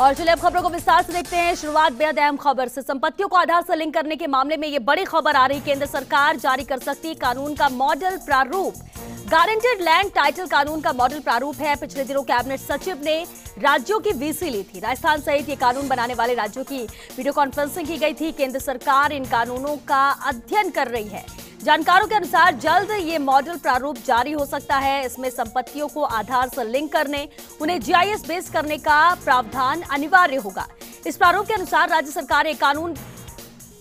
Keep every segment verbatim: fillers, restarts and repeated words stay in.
और चलिए अब खबरों को विस्तार से देखते हैं। शुरुआत बेहद अहम खबर से, संपत्तियों को आधार से लिंक करने के मामले में ये बड़ी खबर आ रही। केंद्र सरकार जारी कर सकती है कानून का मॉडल प्रारूप। गारंटेड लैंड टाइटल कानून का मॉडल प्रारूप है। पिछले दिनों कैबिनेट सचिव ने राज्यों की वीसी ली थी। राजस्थान सहित ये कानून बनाने वाले राज्यों की वीडियो कॉन्फ्रेंसिंग की गई थी। केंद्र सरकार इन कानूनों का अध्ययन कर रही है। जानकारों के अनुसार जल्द ये मॉडल प्रारूप जारी हो सकता है। इसमें संपत्तियों को आधार से लिंक करने, उन्हें जीआईएस बेस करने का प्रावधान अनिवार्य होगा। इस प्रारूप के अनुसार राज्य सरकार एक कानून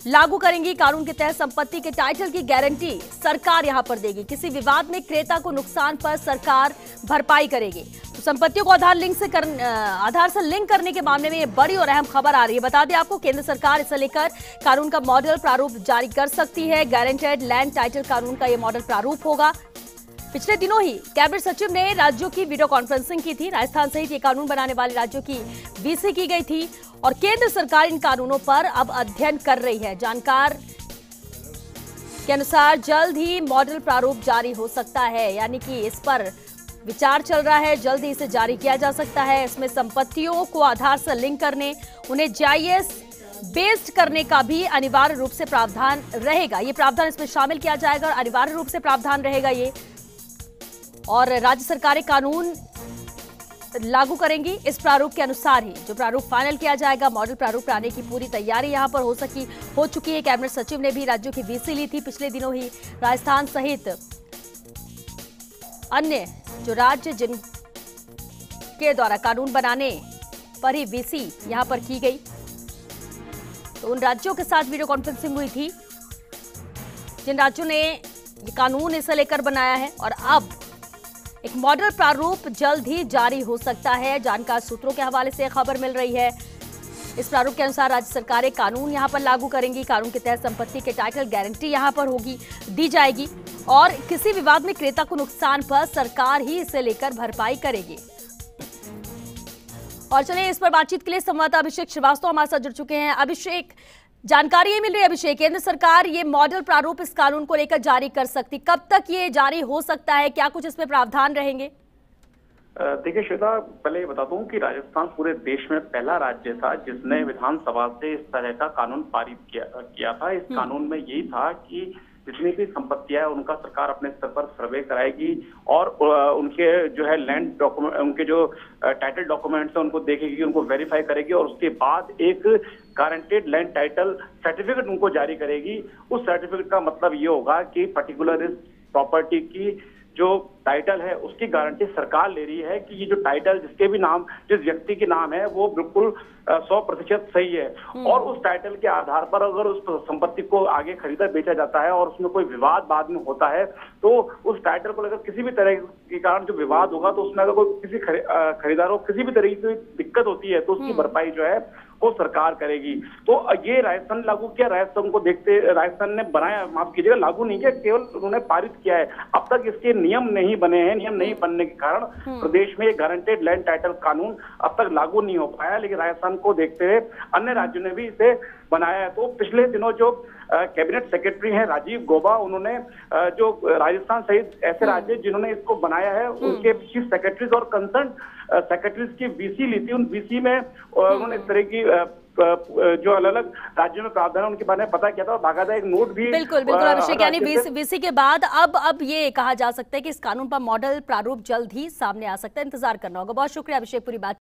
लागू करेंगी। कानून के तहत संपत्ति के टाइटल की गारंटी सरकार यहां पर देगी। किसी विवाद में क्रेता को नुकसान पर सरकार भरपाई करेगी। तो संपत्तियों को आधार लिंक से कर, आधार से लिंक करने के मामले में ये बड़ी और अहम खबर आ रही है। बता दें आपको, केंद्र सरकार इसे लेकर कानून का मॉडल प्रारूप जारी कर सकती है। गारंटेड लैंड टाइटल कानून का ये मॉडल प्रारूप होगा। पिछले दिनों ही कैबिनेट सचिव ने राज्यों की वीडियो कॉन्फ्रेंसिंग की थी। राजस्थान सहित ये कानून बनाने वाले राज्यों की वीसी की गई थी और केंद्र सरकार इन कानूनों पर अब अध्ययन कर रही है। जानकार के अनुसार जल्द ही मॉडल प्रारूप जारी हो सकता है, यानी कि इस पर विचार चल रहा है, जल्द ही इसे जारी किया जा सकता है। इसमें संपत्तियों को आधार से लिंक करने, उन्हें जीआईएस बेस्ड करने का भी अनिवार्य रूप से प्रावधान रहेगा। ये प्रावधान इसमें शामिल किया जाएगा और अनिवार्य रूप से प्रावधान रहेगा ये। और राज्य सरकारें कानून लागू करेंगी इस प्रारूप के अनुसार ही। जो प्रारूप फाइनल किया जाएगा, मॉडल प्रारूप लाने की पूरी तैयारी यहां पर हो सकी हो चुकी है। कैबिनेट सचिव ने भी राज्यों की वीसी ली थी। पिछले दिनों ही राजस्थान सहित अन्य जो राज्य जिनके द्वारा कानून बनाने पर ही वीसी यहां पर की गई, तो उन राज्यों के साथ वीडियो कॉन्फ्रेंसिंग हुई थी जिन राज्यों ने ये कानून इसे लेकर बनाया है। और अब एक मॉडल प्रारूप जल्द ही जारी हो सकता है। जानकार सूत्रों के हवाले से खबर मिल रही है। इस प्रारूप के अनुसार राज्य सरकारें कानून यहां पर लागू करेंगी। कानून के तहत संपत्ति के टाइटल गारंटी यहां पर होगी दी जाएगी और किसी विवाद में क्रेता को नुकसान पर सरकार ही इसे लेकर भरपाई करेगी। और चलिए इस पर बातचीत के लिए संवाददाता अभिषेक श्रीवास्तव हमारे साथ जुड़ चुके हैं। अभिषेक, जानकारी ये मिल रही है अभिषेक, केंद्र सरकार ये मॉडल प्रारूप इस कानून को लेकर जारी कर सकती, कब तक ये जारी हो सकता है, क्या कुछ इसमें प्रावधान रहेंगे? देखिए श्वेता, पहले ये बता दूं कि राजस्थान पूरे देश में पहला राज्य था जिसने विधानसभा से इस तरह का कानून पारित किया किया था। इस कानून में यही था कि जितनी भी संपत्तियां है उनका सरकार अपने स्तर पर सर्वे कराएगी और उनके जो है लैंड डॉक्यूमेंट, उनके जो टाइटल डॉक्यूमेंट्स हैं उनको देखेगी, उनको वेरीफाई करेगी और उसके बाद एक गारंटेड लैंड टाइटल सर्टिफिकेट उनको जारी करेगी। उस सर्टिफिकेट का मतलब ये होगा कि पर्टिकुलर इस प्रॉपर्टी की जो टाइटल है उसकी गारंटी सरकार ले रही है कि ये जो टाइटल जिसके भी नाम, जिस व्यक्ति के नाम है वो बिल्कुल सौ प्रतिशत सही है। और उस टाइटल के आधार पर अगर उस संपत्ति को आगे खरीदा बेचा जाता है और उसमें कोई विवाद बाद में होता है तो उस टाइटल को लेकर किसी भी तरह के कारण जो विवाद होगा तो उसमें अगर कोई किसी खरीदार को किसी भी तरह की दिक्कत होती है तो उसकी भरपाई जो है वो सरकार करेगी। तो ये राजस्थान लागू किया, राजस्थान को देखते राजस्थान ने बनाया, माफ कीजिएगा लागू नहीं किया, केवल उन्होंने पारित किया है। अब तक इसके नियम नहीं बने हैं। नियम नहीं बनने के कारण प्रदेश में गारंटेड लैंड टाइटल कानून अब तक लागू नहीं हो पाया, लेकिन राजस्थान को देखते हुए अन्य राज्यों ने भी इसे बनाया है। तो पिछले दिनों जो कैबिनेट सेक्रेटरी हैं राजीव गोवा, उन्होंने जो राजस्थान सहित ऐसे राज्य जिन्होंने इसको बनाया है उनके चीफ सेक्रेटरीज और कंसर्न सेक्रेटरीज की वीसी ली थी। उन वीसी में उन्होंने इस तरह की जो अलग अलग राज्यों में प्रावधान है उनके बारे में पता किया था और बाकायदा एक नोट भी। बिल्कुल बिल्कुल अभिषेक, यानी वीसी के बाद अब अब ये कहा जा सकता है कि इस कानून पर मॉडल प्रारूप जल्द ही सामने आ सकता है। इंतजार करना होगा। बहुत शुक्रिया अभिषेक पूरी बात।